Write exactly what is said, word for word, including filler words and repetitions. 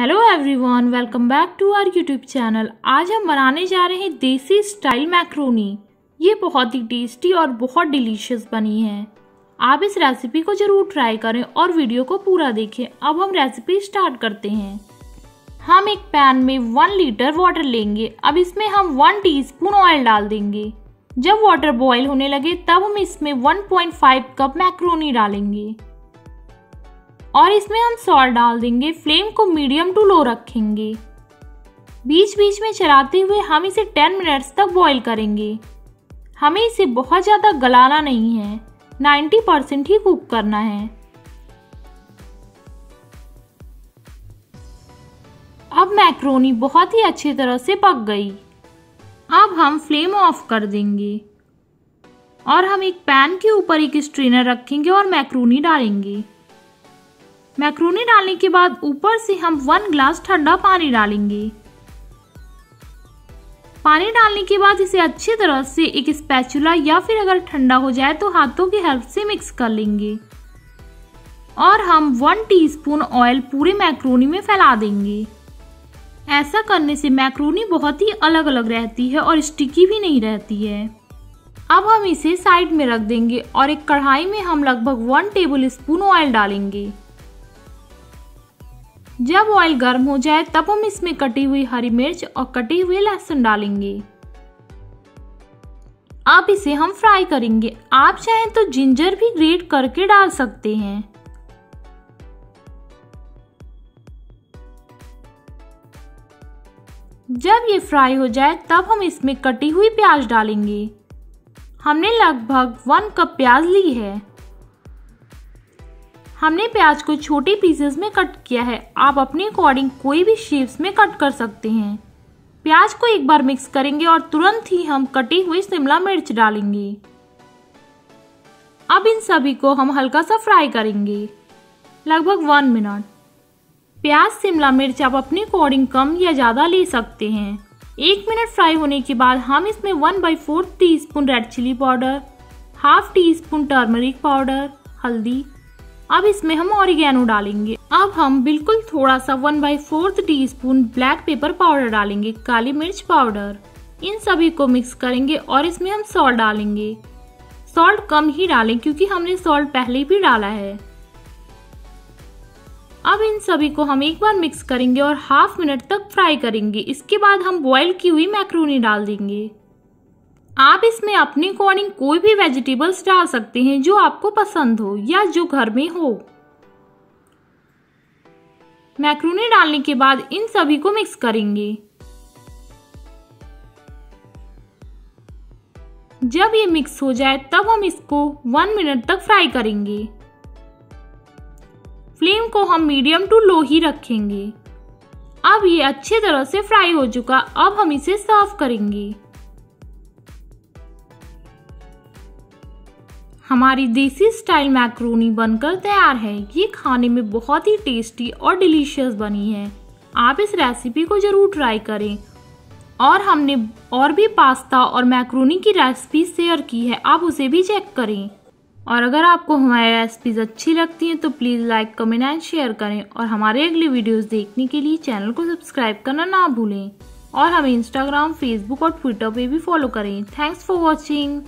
Hello everyone, welcome back to our YouTube channel. आज हम बनाने जा रहे हैं देसी स्टाइल मैक्रोनी। ये बहुत ही टेस्टी और बहुत डिलीशियस बनी है। आप इस रेसिपी को ज़रूर ट्राई करें और वीडियो को पूरा देखें। अब हम रेसिपी स्टार्ट करते हैं। हम एक पैन में वन लीटर वाटर लेंगे। अब इसमें हम वन टीस्पून ऑयल डाल देंगे। जब वाटर बॉयल होने लगे तब हम इसमें one point five cup macaroni डालेंगे और इसमें हम सॉल्ट डाल देंगे। फ्लेम को मीडियम टू लो रखेंगे। बीच बीच में चलाते हुए हम इसे दस मिनट्स तक बॉईल करेंगे। हमें इसे बहुत ज़्यादा गलाना नहीं है, नब्बे परसेंट ही कुक करना है। अब मैक्रोनी बहुत ही अच्छी तरह से पक गई। अब हम फ्लेम ऑफ कर देंगे और हम एक पैन के ऊपर एक स्ट्रेनर रखेंगे और मैक्रोनी डालेंगे। मैक्रोनी डालने के बाद ऊपर से हम वन ग्लास ठंडा पानी डालेंगे। पानी डालने के बाद इसे अच्छी तरह से एक स्पैचुला या फिर अगर ठंडा हो जाए तो हाथों की हेल्प से मिक्स कर लेंगे और हम वन टीस्पून ऑयल पूरे मैक्रोनी में फैला देंगे। ऐसा करने से मैक्रोनी बहुत ही अलग अलग रहती है और स्टिकी भी नहीं रहती है। अब हम इसे साइड में रख देंगे और एक कढ़ाई में हम लगभग वन टेबल स्पून ऑयल डालेंगे। जब ऑयल गर्म हो जाए तब हम इसमें कटी हुई हरी मिर्च और कटे हुए लहसुन डालेंगे। अब इसे हम फ्राई करेंगे। आप चाहें तो जिंजर भी ग्रेट करके डाल सकते हैं। जब ये फ्राई हो जाए तब हम इसमें कटी हुई प्याज डालेंगे। हमने लगभग वन कप प्याज ली है। हमने प्याज को छोटे पीसेस में कट किया है। आप अपने अकॉर्डिंग कोई भी शेप्स में कट कर सकते हैं। प्याज को एक बार मिक्स करेंगे और तुरंत ही हम कटी हुई शिमला मिर्च डालेंगे। अब इन सभी को हम हल्का सा फ्राई करेंगे, लगभग वन मिनट। प्याज शिमला मिर्च आप अपने अकॉर्डिंग कम या ज़्यादा ले सकते हैं। एक मिनट फ्राई होने के बाद हम इसमें one by fourth teaspoon red chilli powder, half teaspoon turmeric powder, हल्दी। अब इसमें हम ऑरिगेनो डालेंगे। अब हम बिल्कुल थोड़ा सा one by fourth teaspoon black pepper powder डालेंगे, काली मिर्च पाउडर। इन सभी को मिक्स करेंगे और इसमें हम सॉल्ट डालेंगे। सॉल्ट कम ही डालें क्योंकि हमने सॉल्ट पहले भी डाला है। अब इन सभी को हम एक बार मिक्स करेंगे और हाफ मिनट तक फ्राई करेंगे। इसके बाद हम बॉयल की हुई मैक्रोनी डाल देंगे। आप इसमें अपने अकॉर्डिंग कोई भी वेजिटेबल्स डाल सकते हैं जो आपको पसंद हो या जो घर में हो। मैक्रोनी डालने के बाद इन सभी को मिक्स करेंगे। जब ये मिक्स हो जाए तब हम इसको वन मिनट तक फ्राई करेंगे। फ्लेम को हम मीडियम टू लो ही रखेंगे। अब ये अच्छी तरह से फ्राई हो चुका। अब हम इसे सर्व करेंगे। हमारी देसी स्टाइल मैक्रोनी बनकर तैयार है। ये खाने में बहुत ही टेस्टी और डिलीशियस बनी है। आप इस रेसिपी को ज़रूर ट्राई करें। और हमने और भी पास्ता और मैक्रोनी की रेसिपी शेयर की है, आप उसे भी चेक करें। और अगर आपको हमारी रेसिपीज अच्छी लगती हैं तो please like, comment and share करें। और हमारे अगले वीडियोज़ देखने के लिए चैनल को सब्सक्राइब करना ना भूलें और हमें इंस्टाग्राम, फेसबुक और ट्विटर पर भी फॉलो करें। Thanks for watching.